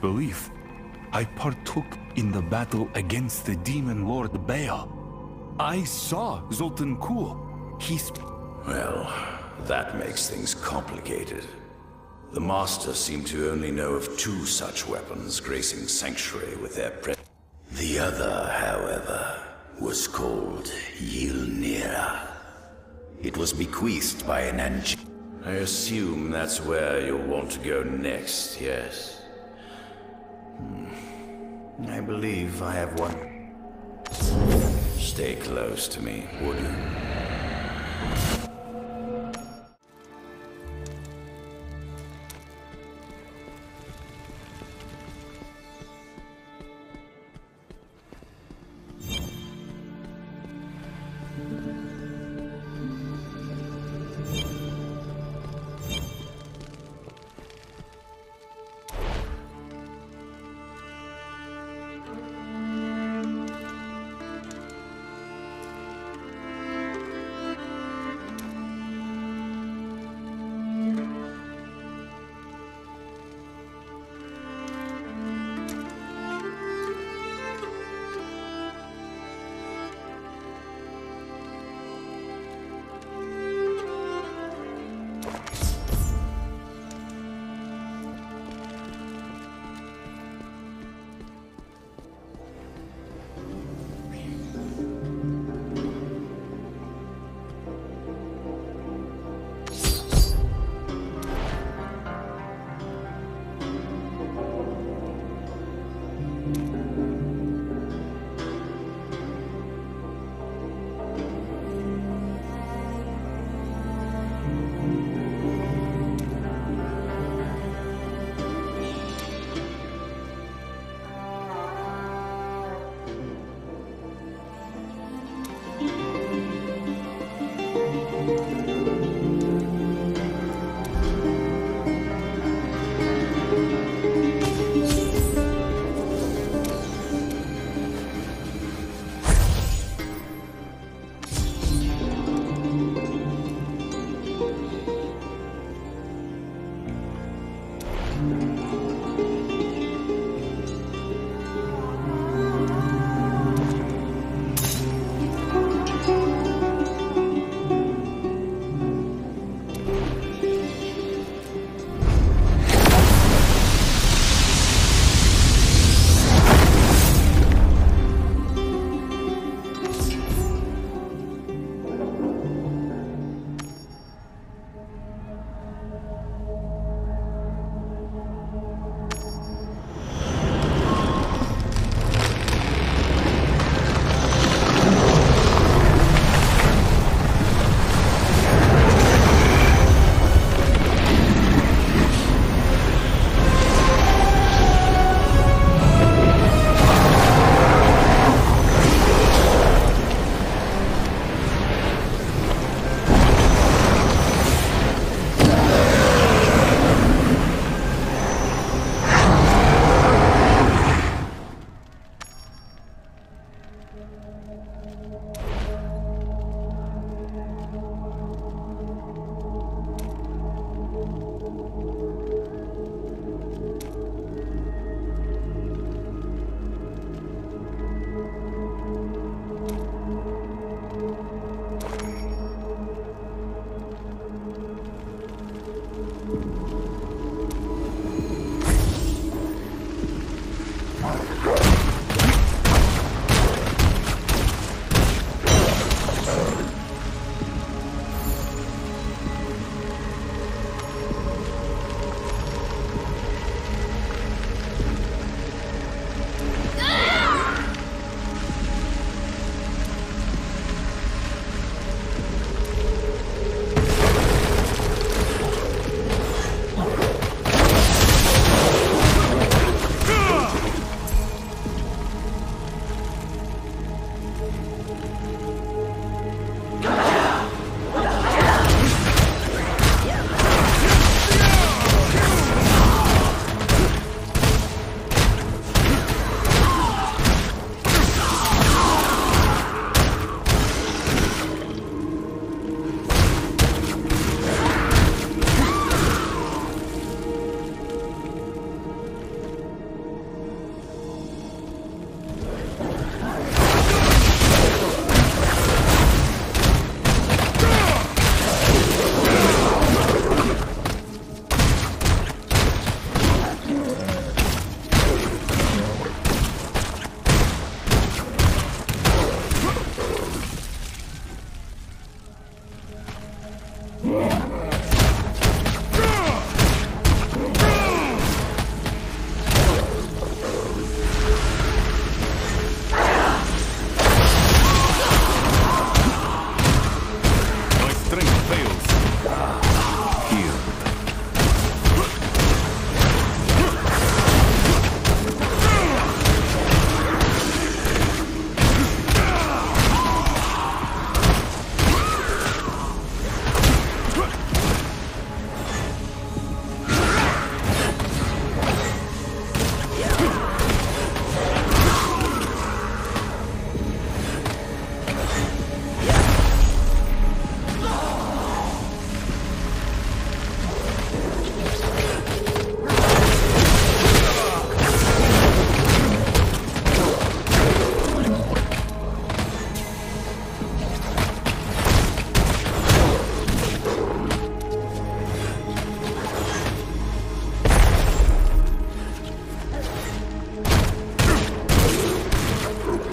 belief, I partook in the battle against the demon lord Baer. I saw Zoltancur. Well, that makes things complicated. The Master seemed to only know of two such weapons gracing Sanctuary with their presence. The other, however, was called Yilnira. It was bequeathed by an angel. I assume that's where you'll want to go next, yes? I believe I have one. Stay close to me, would you?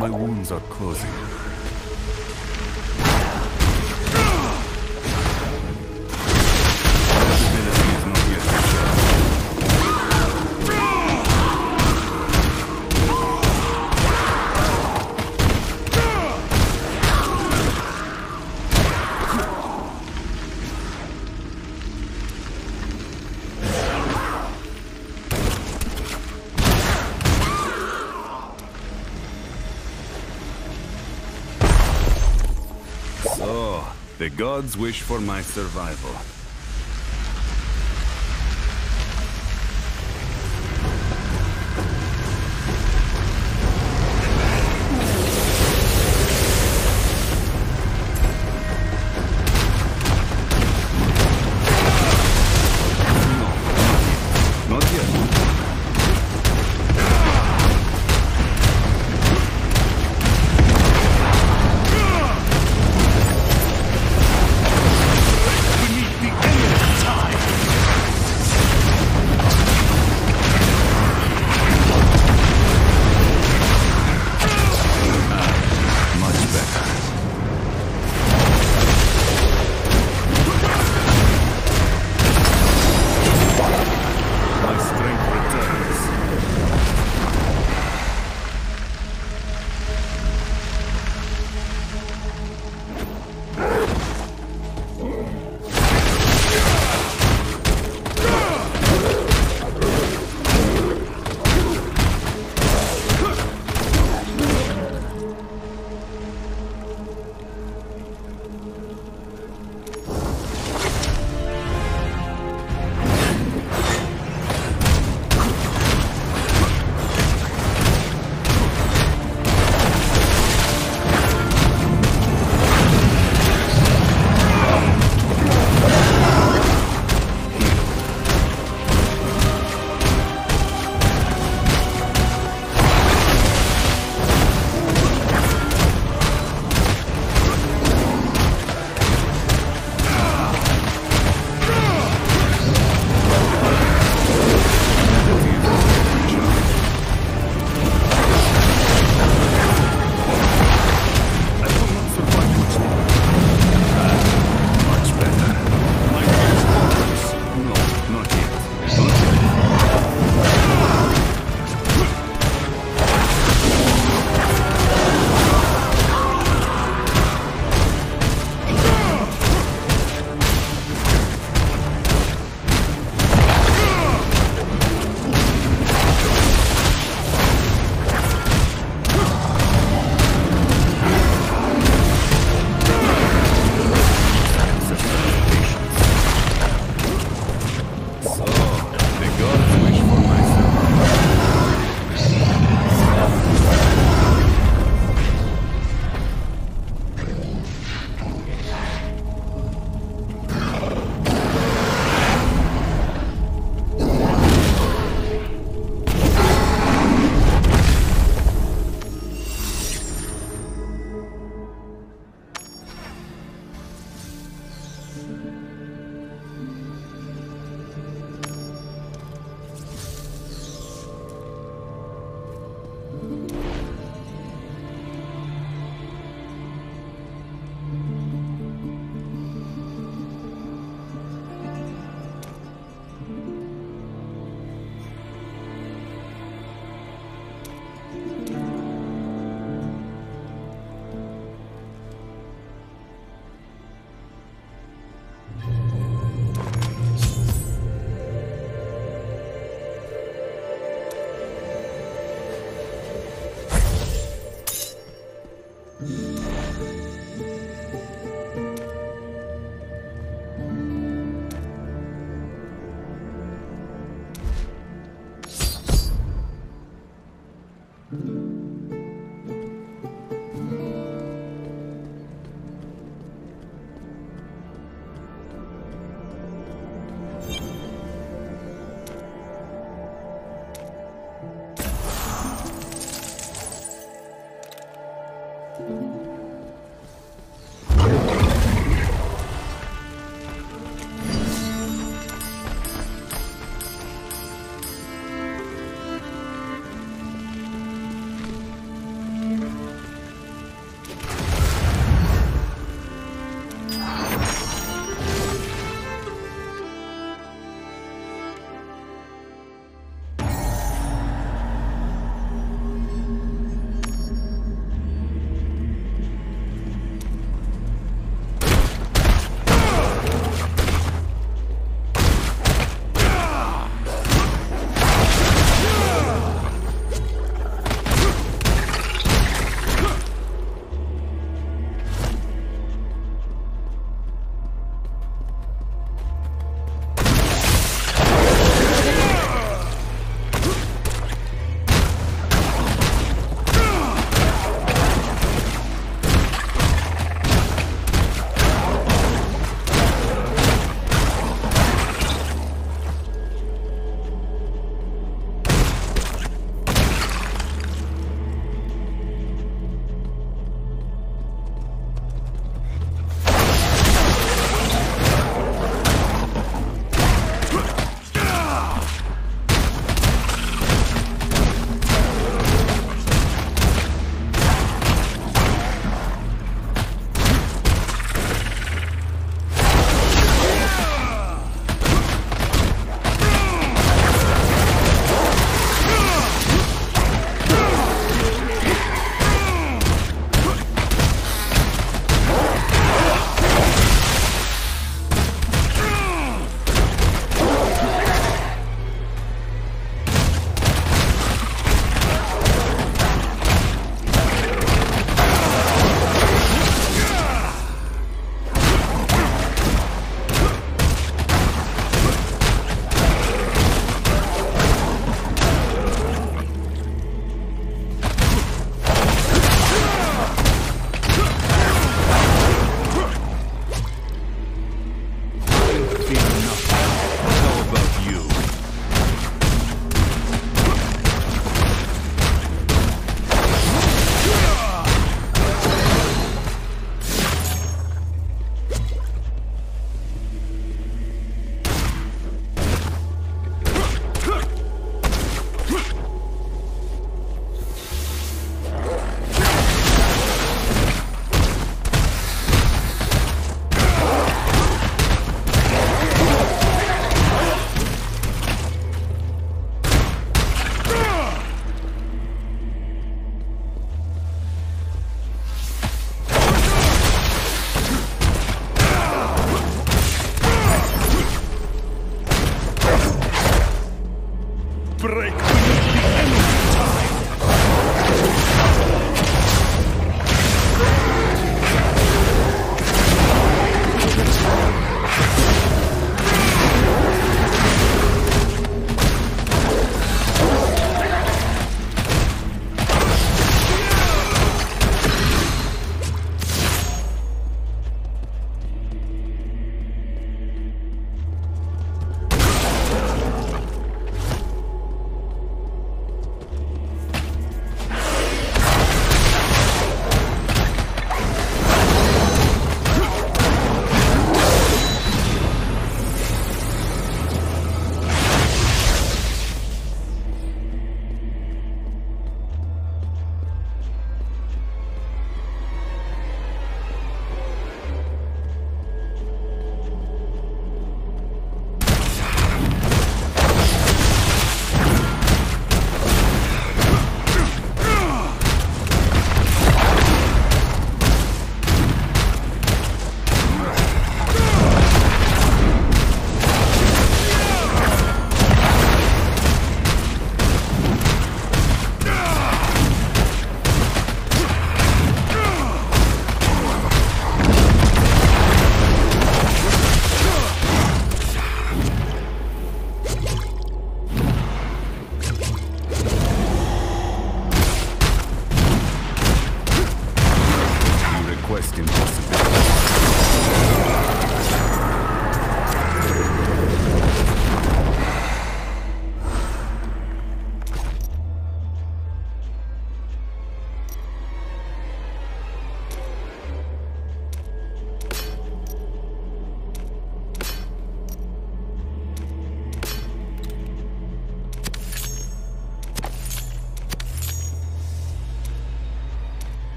My wounds are closing. The gods wish for my survival.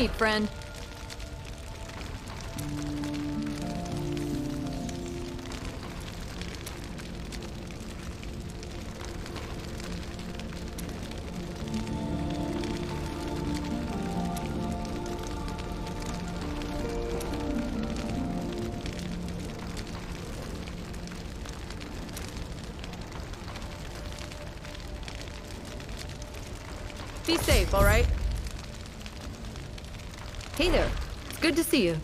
need, friend. Be safe, all right? Hey there. It's good to see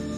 you.